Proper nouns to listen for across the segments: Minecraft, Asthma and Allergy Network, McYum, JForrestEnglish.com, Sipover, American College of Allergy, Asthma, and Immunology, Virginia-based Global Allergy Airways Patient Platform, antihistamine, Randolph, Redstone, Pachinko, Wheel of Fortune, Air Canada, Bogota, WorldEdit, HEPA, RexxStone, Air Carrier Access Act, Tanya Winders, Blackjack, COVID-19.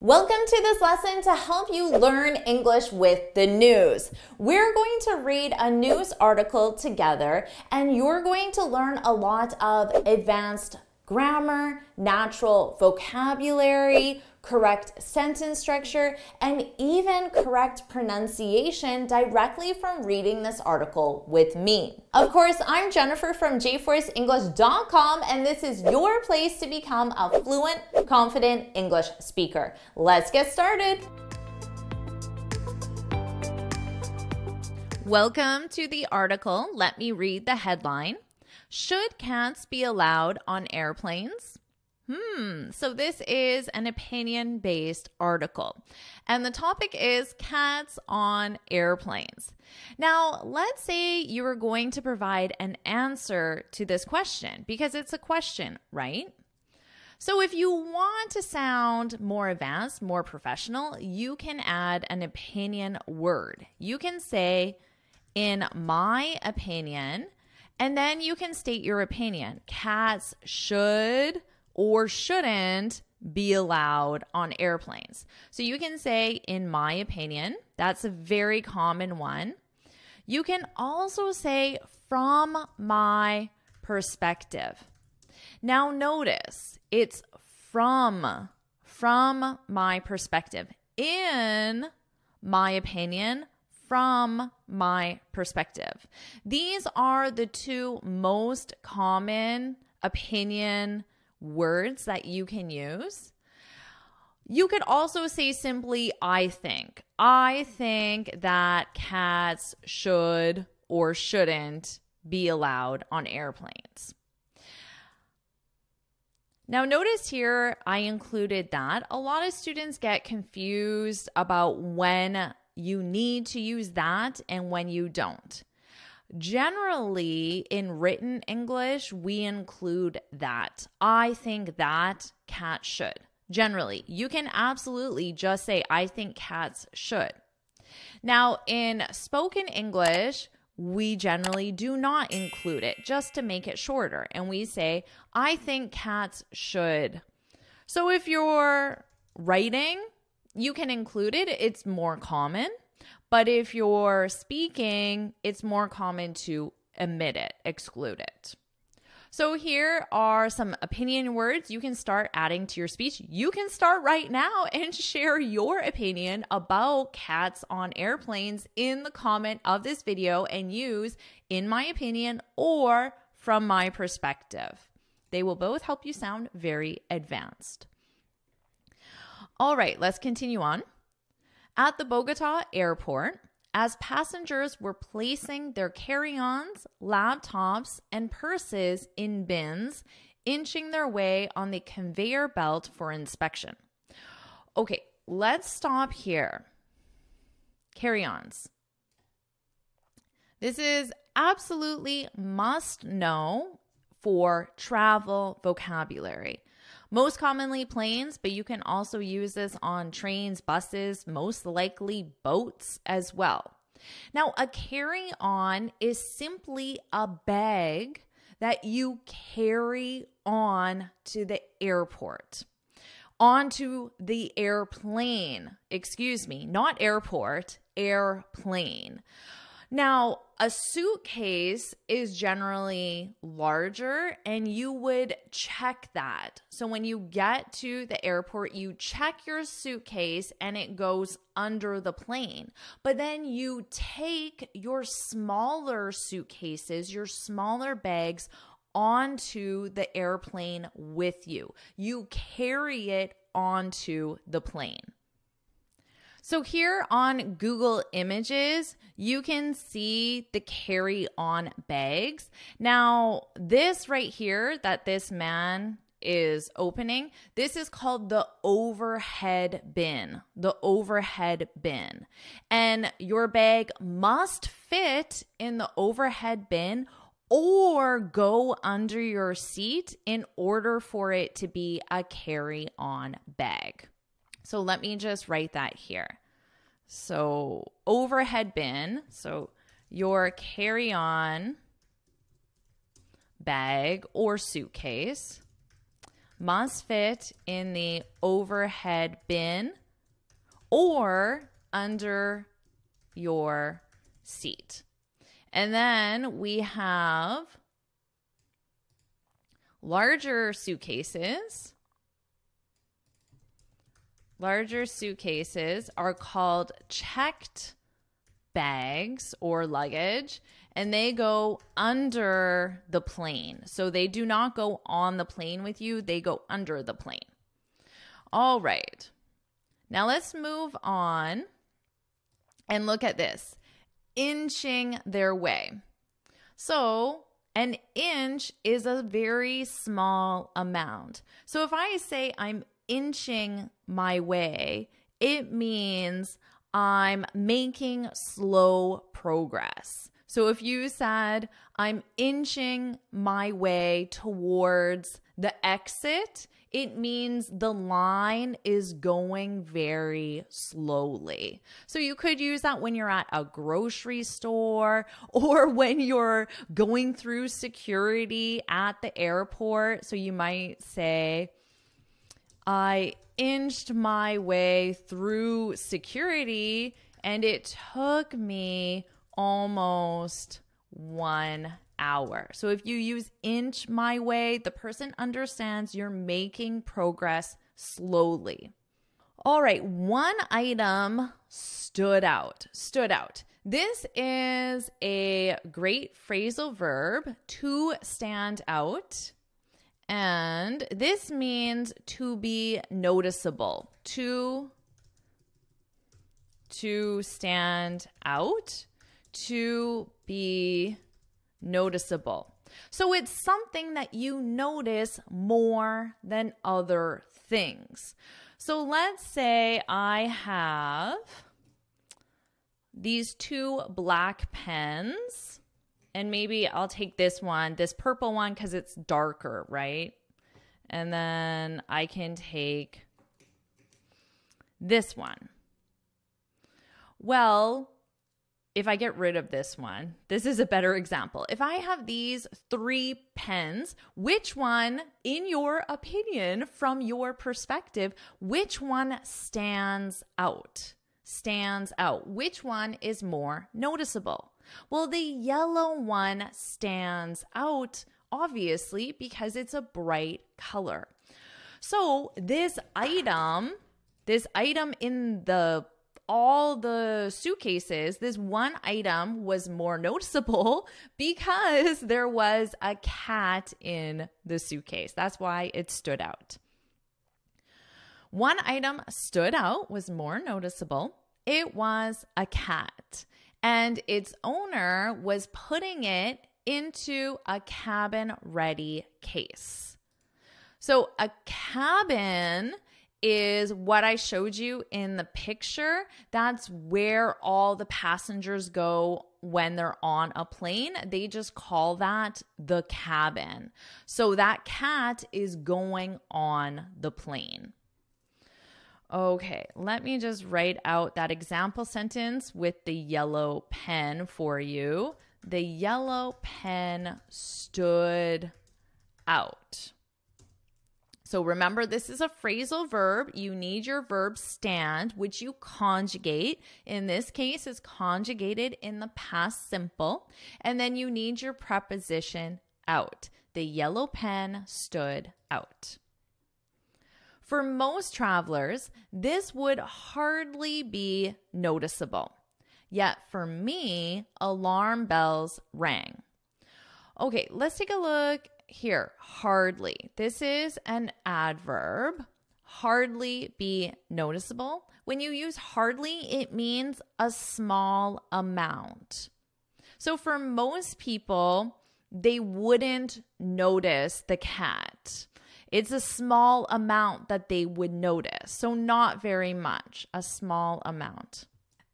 Welcome to this lesson to help you learn English with the news. We're going to read a news article together and you're going to learn a lot of advanced grammar, natural vocabulary, correct sentence structure, and even correct pronunciation directly from reading this article with me. Of course, I'm Jennifer from JForrestEnglish.com, and this is your place to become a fluent, confident English speaker. Let's get started. Welcome to the article. Let me read the headline. Should cats be allowed on airplanes? So this is an opinion-based article, and the topic is cats on airplanes. Now, let's say you were going to provide an answer to this question because it's a question, right? So if you want to sound more advanced, more professional, you can add an opinion word. You can say, in my opinion, and then you can state your opinion. Cats should or shouldn't be allowed on airplanes. So you can say, in my opinion, that's a very common one. You can also say, from my perspective. Now notice, it's from my perspective. In my opinion, from my perspective. These are the two most common opinion words that you can use. You could also say simply, I think. I think that cats should or shouldn't be allowed on airplanes. Now notice here, I included that. A lot of students get confused about when you need to use that and when you don't. Generally, in written English, we include that. I think that cats should. Generally, you can absolutely just say, I think cats should. Now, in spoken English, we generally do not include it just to make it shorter. And we say, I think cats should. So if you're writing, you can include it. It's more common. But if you're speaking, it's more common to omit it, exclude it. So here are some opinion words you can start adding to your speech. You can start right now and share your opinion about cats on airplanes in the comment of this video and use in my opinion or from my perspective. They will both help you sound very advanced. All right, let's continue on. At the Bogota airport, as passengers were placing their carry-ons, laptops, and purses in bins, inching their way on the conveyor belt for inspection. Okay, let's stop here. Carry-ons. This is absolutely must know for travel vocabulary. Most commonly planes, but you can also use this on trains, buses, most likely boats as well. Now, a carry-on is simply a bag that you carry on to the airport, onto the airplane, excuse me, not airport, airplane. Now, a suitcase is generally larger and you would check that. So when you get to the airport, you check your suitcase and it goes under the plane. But then you take your smaller suitcases, your smaller bags onto the airplane with you. You carry it onto the plane. So here on Google Images, you can see the carry-on bags. Now, this right here that this man is opening, this is called the overhead bin, the overhead bin. And your bag must fit in the overhead bin or go under your seat in order for it to be a carry-on bag. So let me just write that here. So overhead bin, so your carry-on bag or suitcase MOSFET in the overhead bin or under your seat. And then we have larger suitcases are called checked bags or luggage, and they go under the plane. So they do not go on the plane with you. They go under the plane. All right. Now let's move on and look at this. Inching their way. So an inch is a very small amount. So if I say I'm inching my way, it means I'm making slow progress. So if you said, I'm inching my way towards the exit, it means the line is going very slowly. So you could use that when you're at a grocery store or when you're going through security at the airport. So you might say, I inched my way through security and it took me almost 1 hour. So if you use inch my way, the person understands you're making progress slowly. All right, one item stood out. This is a great phrasal verb, to stand out. And this means to be noticeable, to stand out, to be noticeable. So it's something that you notice more than other things. So let's say I have these two black pens. And maybe I'll take this one, this purple one, because it's darker, right? And then I can take this one. Well, if I get rid of this one, this is a better example. If I have these three pens, which one, in your opinion, from your perspective, which one stands out? Which one is more noticeable? Well, the yellow one stands out, obviously, because it's a bright color. So this item in all the suitcases, this one item was more noticeable because there was a cat in the suitcase. That's why it stood out. One item stood out, was more noticeable. It was a cat. And its owner was putting it into a cabin-ready case. So a cabin is what I showed you in the picture. That's where all the passengers go when they're on a plane. They just call that the cabin. So that cat is going on the plane. Okay, let me just write out that example sentence with the yellow pen for you. The yellow pen stood out. So remember, this is a phrasal verb. You need your verb stand, which you conjugate. In this case, it's conjugated in the past simple. And then you need your preposition out. The yellow pen stood out. For most travelers, this would hardly be noticeable. Yet for me, alarm bells rang. Okay, let's take a look here. Hardly. This is an adverb. Hardly be noticeable. When you use hardly, it means a small amount. So for most people, they wouldn't notice the cat. It's a small amount that they would notice. So not very much, a small amount.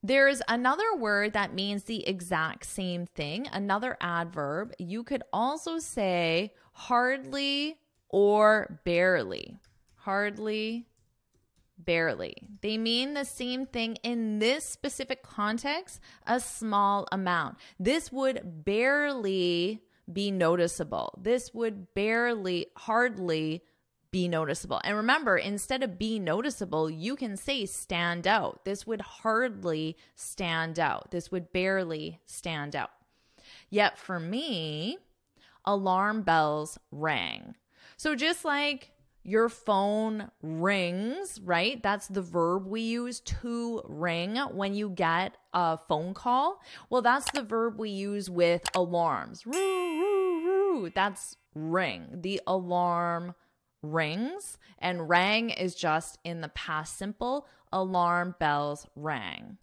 There's another word that means the exact same thing, another adverb. You could also say hardly or barely. Hardly, barely. They mean the same thing in this specific context, a small amount. This would barely be noticeable. This would hardly be noticeable. And remember, instead of be noticeable, you can say stand out. This would hardly stand out. This would barely stand out. Yet for me, alarm bells rang. So just like your phone rings, right? That's the verb we use, to ring, when you get a phone call. Well, that's the verb we use with alarms. Roo, roo, roo. That's ring. The alarm rings, and rang is just in the past simple. Alarm bells rang.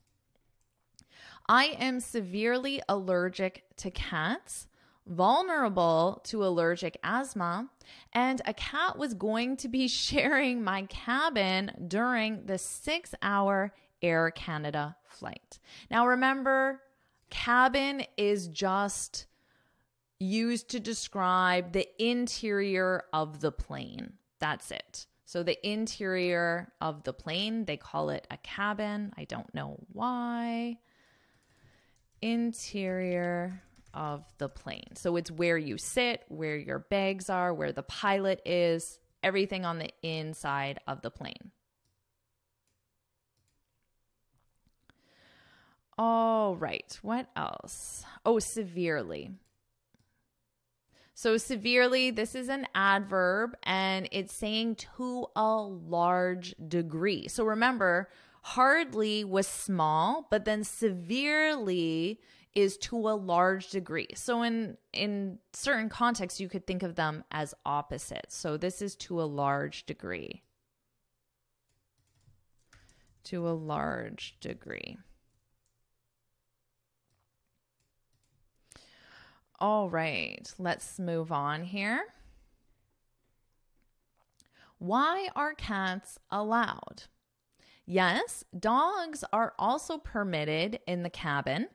I am severely allergic to cats, vulnerable to allergic asthma, and a cat was going to be sharing my cabin during the 6-hour Air Canada flight. Now remember, cabin is just used to describe the interior of the plane. That's it. So the interior of the plane, they call it a cabin. I don't know why. Interior of the plane. So it's where you sit, where your bags are, where the pilot is, everything on the inside of the plane. All right, what else? Oh, severely. So severely, this is an adverb, and it's saying to a large degree. So remember, hardly was small, but then severely is to a large degree. So in certain contexts, you could think of them as opposites. So this is to a large degree. To a large degree. All right, let's move on here. Why are cats allowed? Yes, dogs are also permitted in the cabin.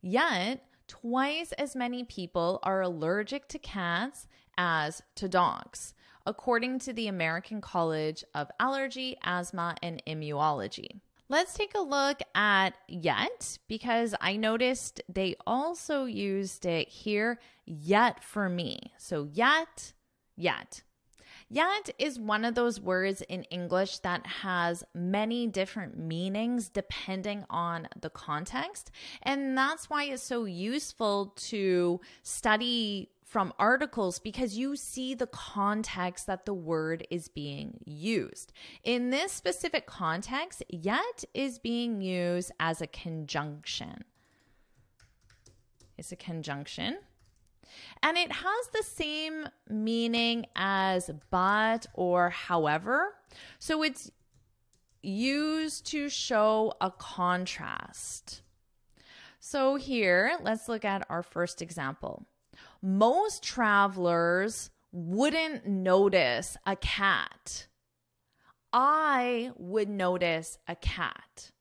Yet, twice as many people are allergic to cats as to dogs, according to the American College of Allergy, Asthma, and Immunology. Let's take a look at yet, because I noticed they also used it here, yet for me. So yet, yet. Yet is one of those words in English that has many different meanings depending on the context. And that's why it's so useful to study from articles, because you see the context that the word is being used. In this specific context, yet is being used as a conjunction. It's a conjunction. And it has the same meaning as but or however. So it's used to show a contrast. So here, let's look at our first example. Most travelers wouldn't notice a cat. I would notice a cat.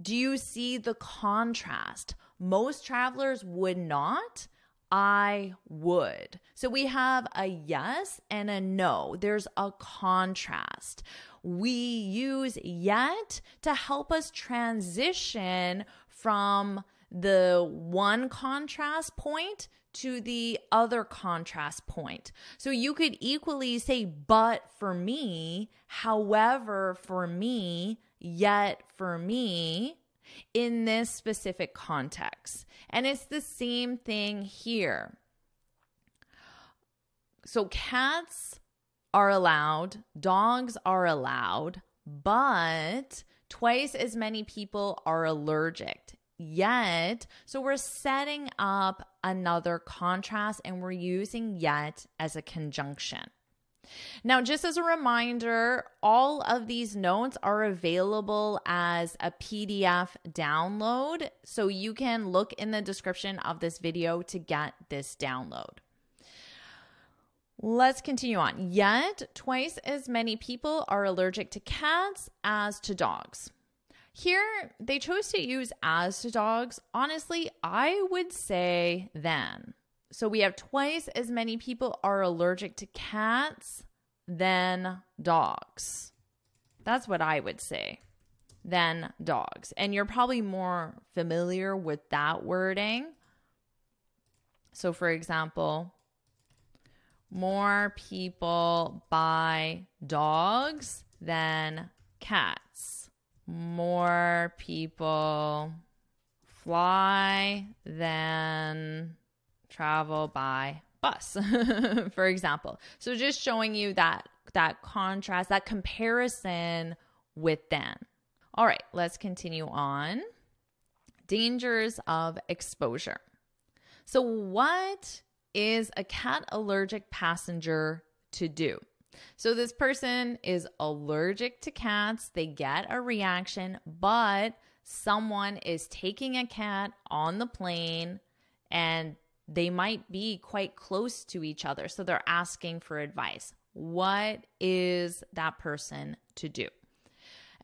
Do you see the contrast? Most travelers would not. I would. So we have a yes and a no. There's a contrast. We use yet to help us transition from the one contrast point to the other contrast point. So you could equally say, but for me, however for me, yet for me, in this specific context. And it's the same thing here. So cats are allowed, dogs are allowed, but twice as many people are allergic. Yet, so we're setting up another contrast, and we're using yet as a conjunction. Now, just as a reminder, all of these notes are available as a PDF download, so you can look in the description of this video to get this download. Let's continue on. Yet, twice as many people are allergic to cats as to dogs. Here, they chose to use as to dogs. Honestly, I would say then. So we have twice as many people are allergic to cats than dogs. That's what I would say, than dogs. And you're probably more familiar with that wording. So for example, more people buy dogs than cats. More people fly than travel by bus, for example. So just showing you that contrast, that comparison with them. All right, let's continue on. Dangers of exposure. So what is a cat allergic passenger to do? So this person is allergic to cats. They get a reaction, but someone is taking a cat on the plane and they might be quite close to each other. So they're asking for advice. What is that person to do?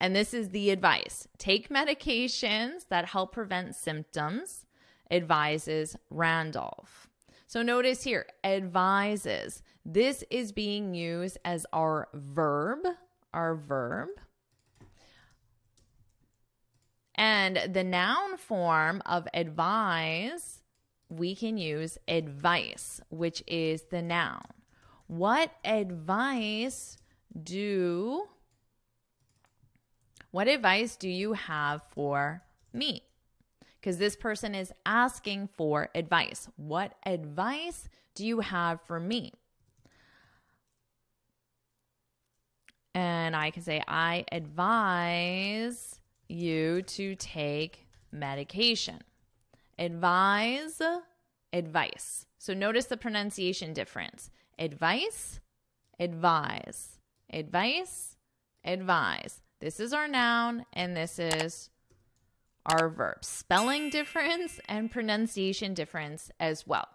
And this is the advice. Take medications that help prevent symptoms, advises Randolph. So notice here, advises. This is being used as our verb, And the noun form of advise, we can use advice, which is the noun. What advice do you have for me? Because this person is asking for advice. What advice do you have for me? And I can say, I advise you to take medication. Advise, advice. So notice the pronunciation difference. Advice, advise. Advice, advise. This is our noun and this is our verb. Spelling difference and pronunciation difference as well.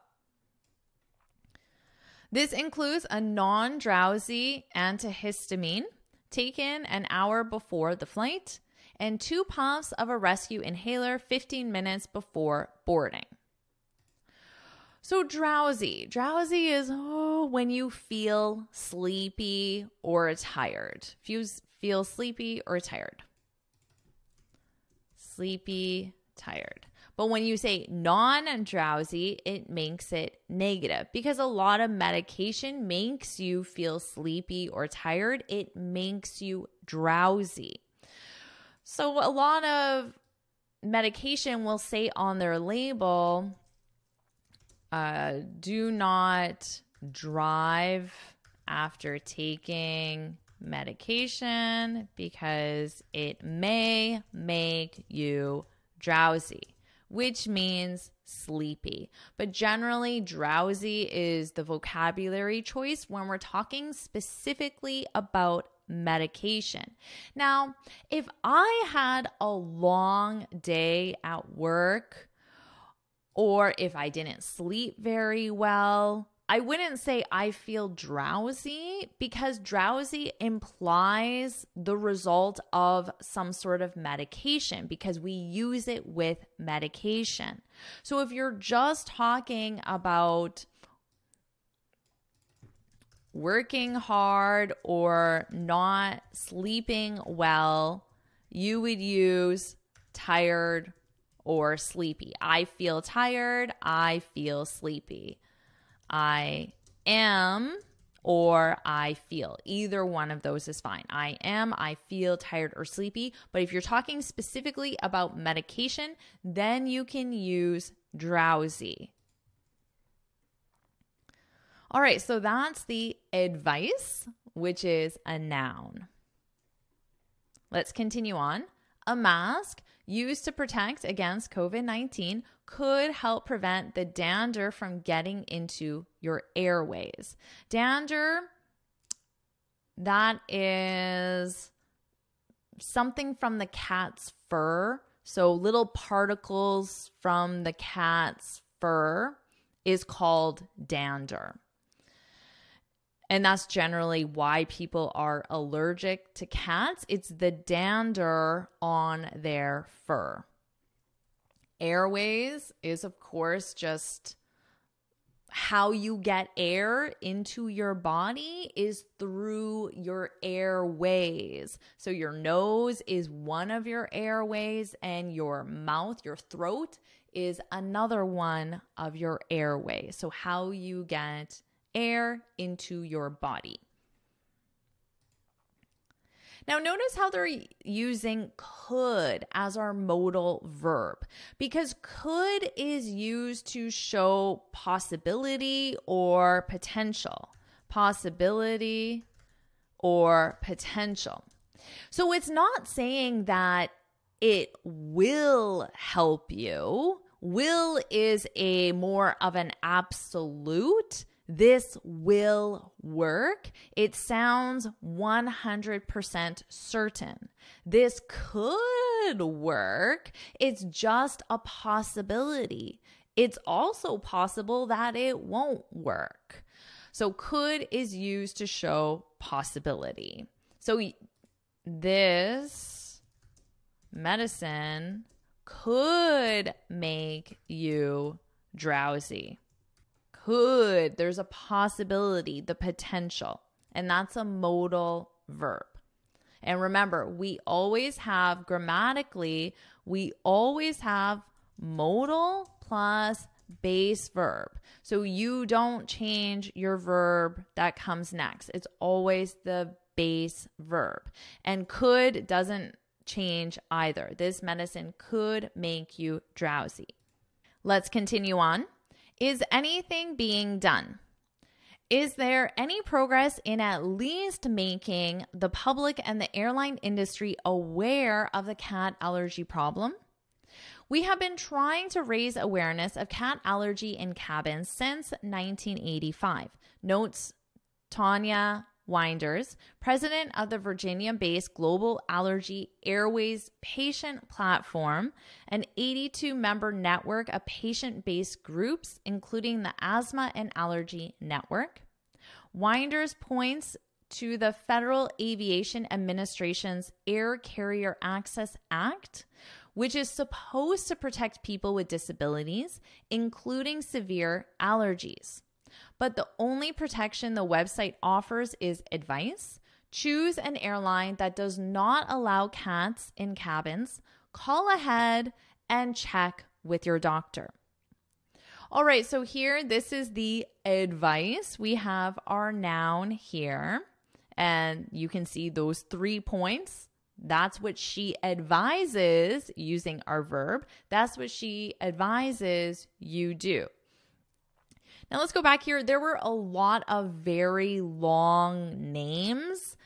This includes a non-drowsy antihistamine taken an hour before the flight and 2 puffs of a rescue inhaler 15 minutes before boarding. So drowsy. Drowsy is when you feel sleepy or tired. If you feel sleepy or tired. Sleepy, tired. But when you say non-drowsy, it makes it negative because a lot of medication makes you feel sleepy or tired. It makes you drowsy. So a lot of medication will say on their label, do not drive after taking medication because it may make you drowsy, which means sleepy. But generally, drowsy is the vocabulary choice when we're talking specifically about medication. Now, if I had a long day at work, or if I didn't sleep very well, I wouldn't say I feel drowsy because drowsy implies the result of some sort of medication because we use it with medication. So if you're just talking about working hard or not sleeping well, you would use tired or sleepy. I feel tired, I feel sleepy. I am or I feel. Either one of those is fine. I am, I feel tired or sleepy. But if you're talking specifically about medication, then you can use drowsy. All right, so that's the advice, which is a noun. Let's continue on. A mask used to protect against COVID-19 could help prevent the dander from getting into your airways. Dander, that is something from the cat's fur. So little particles from the cat's fur is called dander. And that's generally why people are allergic to cats. It's the dander on their fur. Airways is, of course, just how you get air into your body is through your airways. So your nose is one of your airways and your mouth, your throat, is another one of your airways. So how you get air into your body. Now notice how they're using could as our modal verb, because could is used to show possibility or potential. Possibility or potential. So it's not saying that it will help you. Will is a more of an absolute. This will work. It sounds 100% certain. This could work. It's just a possibility. It's also possible that it won't work. So could is used to show possibility. So this medicine could make you drowsy. Could, there's a possibility, the potential, and that's a modal verb. And remember, we always have, grammatically, we always have modal plus base verb. So you don't change your verb that comes next. It's always the base verb. And could doesn't change either. This medicine could make you drowsy. Let's continue on. Is anything being done? Is there any progress in at least making the public and the airline industry aware of the cat allergy problem? We have been trying to raise awareness of cat allergy in cabins since 1985, notes Tanya Winders, president of the Virginia-based Global Allergy Airways Patient Platform, an 82-member network of patient-based groups, including the Asthma and Allergy Network. Winders points to the Federal Aviation Administration's Air Carrier Access Act, which is supposed to protect people with disabilities, including severe allergies. But the only protection the website offers is advice. Choose an airline that does not allow cats in cabins. Call ahead and check with your doctor. All right, so here, this is the advice. We have our noun here, and you can see those 3 points. That's what she advises, using our verb. That's what she advises you do. Now let's go back here. There were a lot of very long names.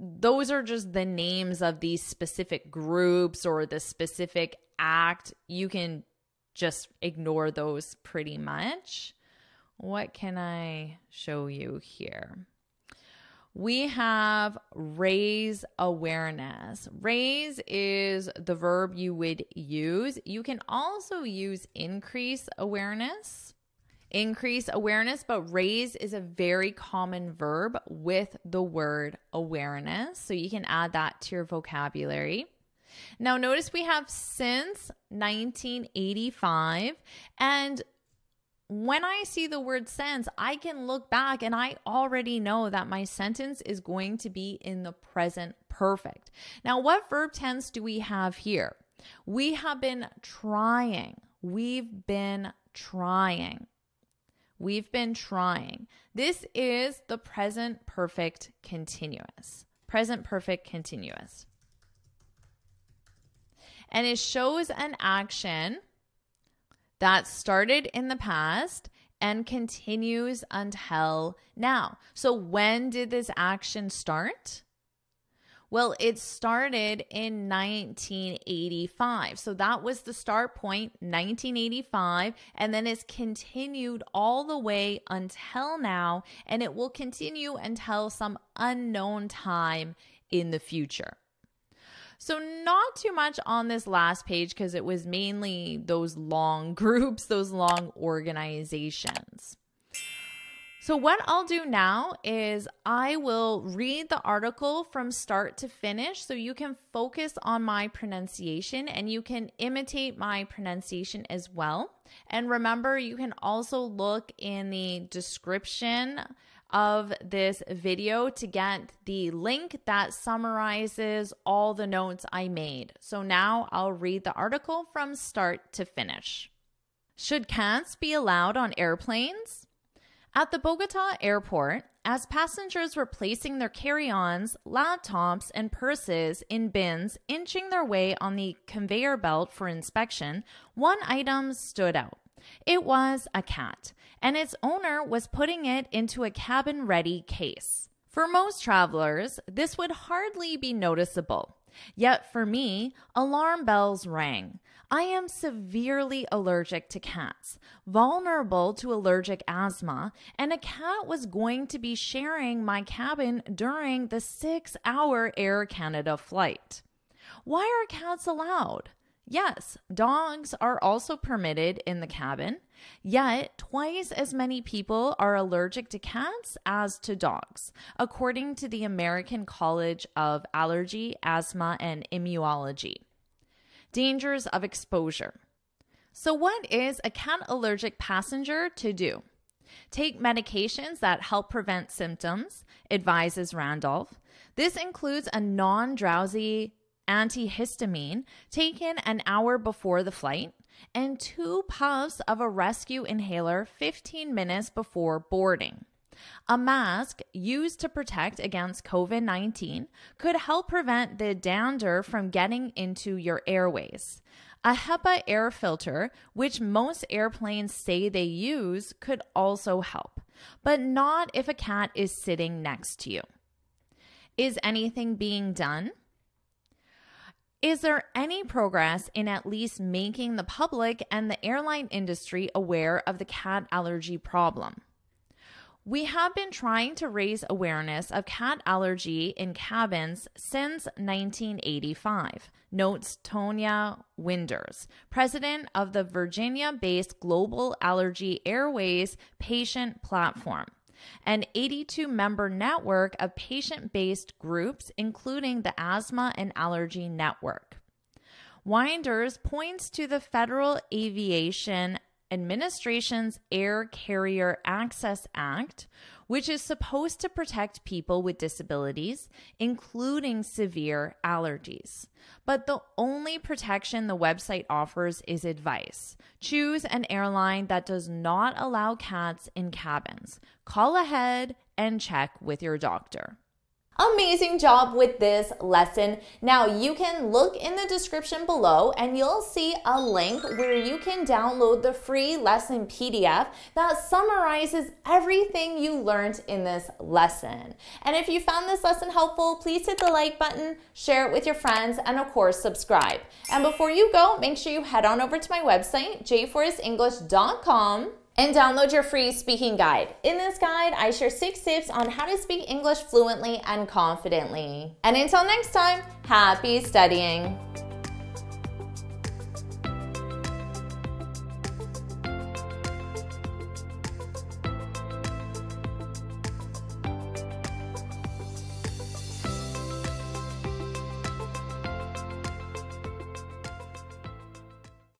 Those are just the names of these specific groups or the specific act. You can just ignore those pretty much. What can I show you here? We have raise awareness. Raise is the verb you would use. You can also use increase awareness. Increase awareness, but raise is a very common verb with the word awareness. So you can add that to your vocabulary. Now notice we have since 1985, and when I see the word since, I can look back and I already know that my sentence is going to be in the present perfect. Now what verb tense do we have here? We have been trying. We've been trying. We've been trying. This is the present perfect continuous. Present perfect continuous. And it shows an action that started in the past and continues until now. So when did this action start? Well, it started in 1985. So that was the start point, 1985, and then it's continued all the way until now, and it will continue until some unknown time in the future. So not too much on this last page because it was mainly those long groups, those long organizations. So what I'll do now is I will read the article from start to finish so you can focus on my pronunciation and you can imitate my pronunciation as well. And remember, you can also look in the description of this video to get the link that summarizes all the notes I made. So now I'll read the article from start to finish. Should cats be allowed on airplanes? At the Bogota airport, as passengers were placing their carry-ons, laptops, and purses in bins, inching their way on the conveyor belt for inspection, one item stood out. It was a cat, and its owner was putting it into a cabin-ready case. For most travelers, this would hardly be noticeable. Yet for me, alarm bells rang. I am severely allergic to cats, vulnerable to allergic asthma, and a cat was going to be sharing my cabin during the 6-hour Air Canada flight. Why are cats allowed? Yes, dogs are also permitted in the cabin, yet twice as many people are allergic to cats as to dogs, according to the American College of Allergy, Asthma, and Immunology. Dangers of exposure. So what is a cat allergic passenger to do? Take medications that help prevent symptoms, advises Randolph. This includes a non-drowsy antihistamine taken an hour before the flight, and 2 puffs of a rescue inhaler 15 minutes before boarding. A mask used to protect against COVID-19 could help prevent the dander from getting into your airways. A HEPA air filter, which most airplanes say they use, could also help, but not if a cat is sitting next to you. Is anything being done? Is there any progress in at least making the public and the airline industry aware of the cat allergy problem? We have been trying to raise awareness of cat allergy in cabins since 1985, notes Tanya Winders, president of the Virginia-based Global Allergy Airways Patient Platform, an 82-member network of patient-based groups, including the Asthma and Allergy Network. Winders points to the Federal Aviation Administration's Air Carrier Access Act, which is supposed to protect people with disabilities, including severe allergies. But the only protection the website offers is advice. Choose an airline that does not allow cats in cabins. Call ahead and check with your doctor. Amazing job with this lesson. Now you can look in the description below and you'll see a link where you can download the free lesson PDF that summarizes everything you learned in this lesson. And if you found this lesson helpful, please hit the like button, share it with your friends, and of course subscribe. And before you go, make sure you head on over to my website, JForrestEnglish.com, and download your free speaking guide. In this guide, I share 6 tips on how to speak English fluently and confidently. And until next time, happy studying.